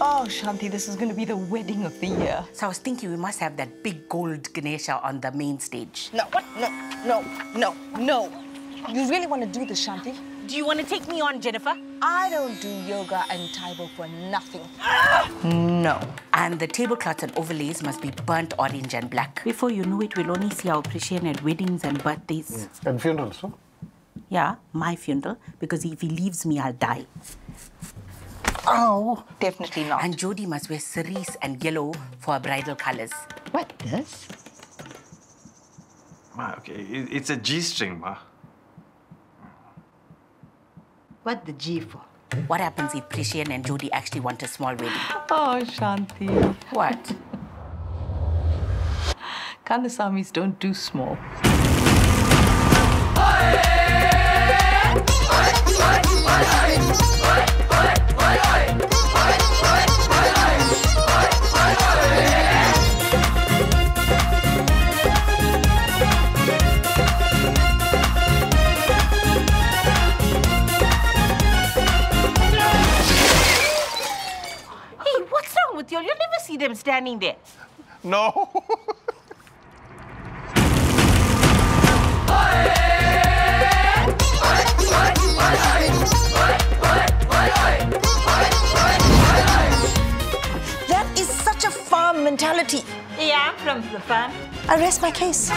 Oh, Shanti, this is going to be the wedding of the year. So I was thinking we must have that big gold Ganesha on the main stage. No, what? No. You really want to do this, Shanti? Do you want to take me on, Jennifer? I don't do yoga and table for nothing. No. And the tablecloths and overlays must be burnt orange and black. Before you know it, we'll only see our Prishean at weddings and birthdays. Yeah. And funerals, huh? Yeah, my funeral. Because if he leaves me, I'll die. Oh, definitely not. And Jodi must wear cerise and yellow for her bridal colours. What this? Ma, okay, it's a G-string, ma. What the G for? What happens if Prishean and Jodi actually want a small wedding? Oh, Shanti. What? Kandasamys don't do small. You'll never see them standing there. No. That is such a farm mentality. Yeah, from the farm. I rest my case.